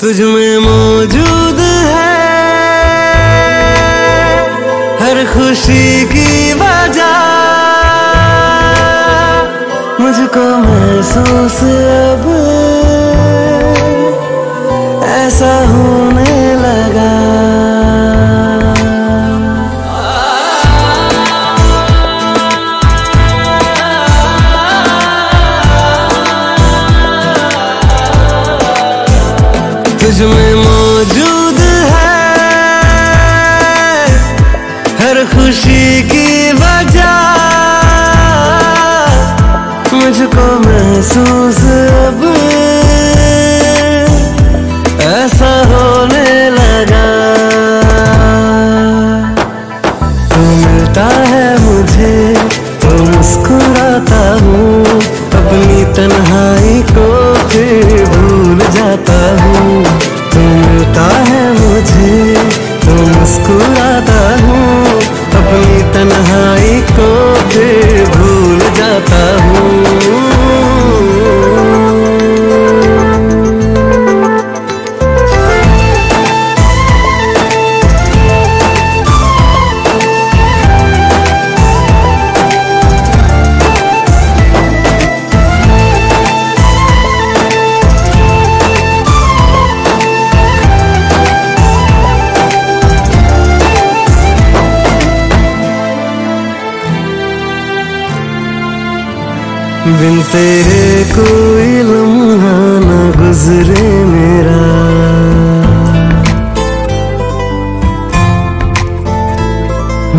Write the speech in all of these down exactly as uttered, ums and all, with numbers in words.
तुझ में मौजूद है हर खुशी की वजह, मुझको महसूस अब ऐसा होने लगा। तुझ में मौजूद है हर खुशी की वजह, मुझको महसूस अब ऐसा होने लगा। तू मिलता है मुझे तो मुस्कुराता हूँ, अपनी तन्हाई को फिर भूल जाता हूँ। मुस्कुराता हूँ अपनी तन्हाई को फिर भूल जाता हूँ। बिन तेरे कोई लम्हा न गुजरे मेरा,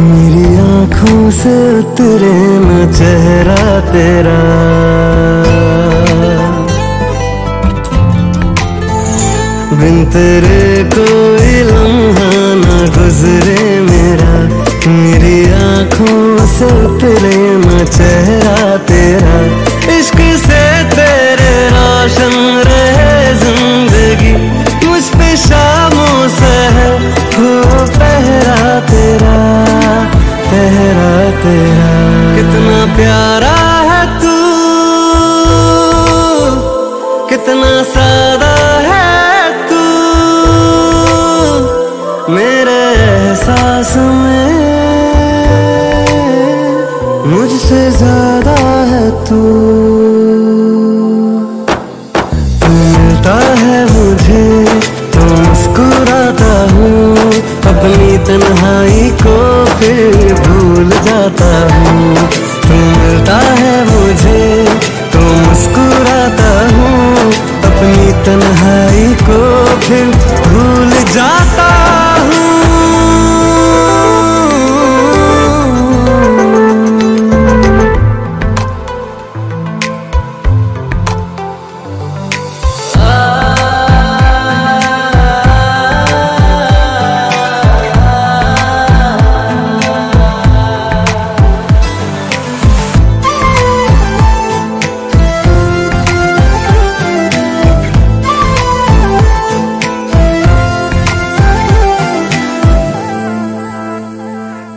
मेरी आंखों से उतरे न चेहरा तेरा। बिन तेरे कोई लम्हा न गुजरे मेरा, मेरी आंखों से उतरे न चेहरा तेरा। इश्क से तेरे रोशन रहे जिंदगी, मुझ पे शामों से है हो पहरा तेरा, पहरा तेरा। कितना प्यारा है तू, कितना सादा है तू, मेरे एहसास में मुझसे ज्यादा है तू। तू मिलता है मुझे तो मुस्कुराता हूँ, अपनी तन्हाई को फिर भूल जाता हूँ। तू मिलता है मुझे तो मुस्कुराता हूँ, अपनी तन्हाई को फिर भूल जाता हूँ।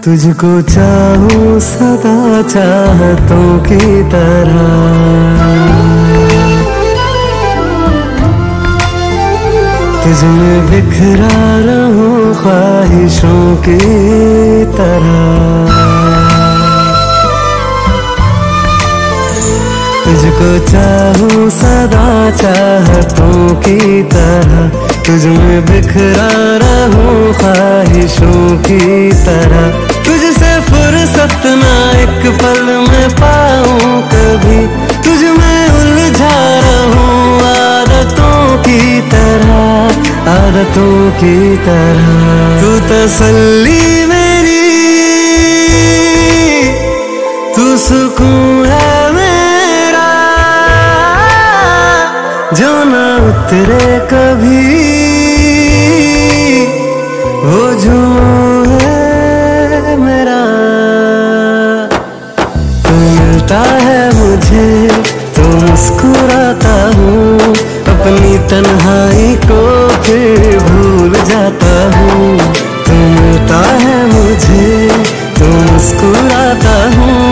तुझको चाहूं सदा चाहतों की तरह, तुझ में बिखरा रहूं ख्वाहिशों की तरह। तुझको चाहूं सदा चाहतों की तरह, तुझ में बिखरा रहूं ख्वाहिशों की तरह। तुझसे फुर्सत ना एक पल में पाऊं कभी, तुझ में उलझा रहूं आदतों की तरह, आदतों की तरह। तू तसल्ली मेरी, तू सुकून है मेरा, जो ना उतरे कभी वो जो है मुझे तो मुस्कुराता हूँ, अपनी तन्हाई को फिर भूल जाता हूँ। तू मिलता है मुझे तो मुस्कुराता हूँ।